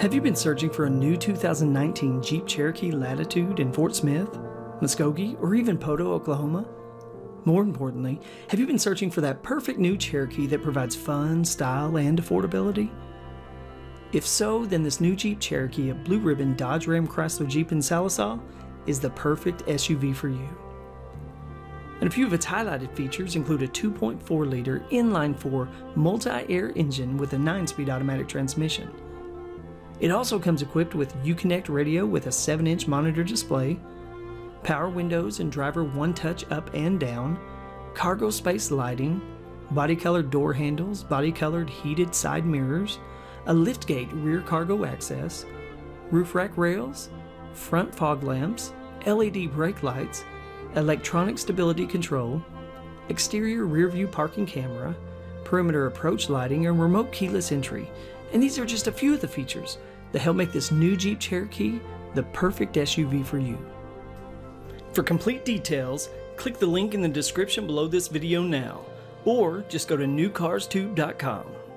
Have you been searching for a new 2019 Jeep Cherokee Latitude in Fort Smith, Muskogee, or even Poteau, Oklahoma? More importantly, have you been searching for that perfect new Cherokee that provides fun, style, and affordability? If so, then this new Jeep Cherokee at Blue Ribbon Dodge Ram Chrysler Jeep in Sallisaw is the perfect SUV for you. And a few of its highlighted features include a 2.4-liter inline-four multi-air engine with a 9-speed automatic transmission. It also comes equipped with Uconnect radio with a 7-inch monitor display, power windows and driver one-touch up and down, cargo space lighting, body-colored door handles, body-colored heated side mirrors, a liftgate rear cargo access, roof rack rails, front fog lamps, LED brake lights, electronic stability control, exterior rear-view parking camera, perimeter approach lighting, and remote keyless entry. And these are just a few of the features that help make this new Jeep Cherokee the perfect SUV for you. For complete details, click the link in the description below this video now, or just go to newcarstube.com.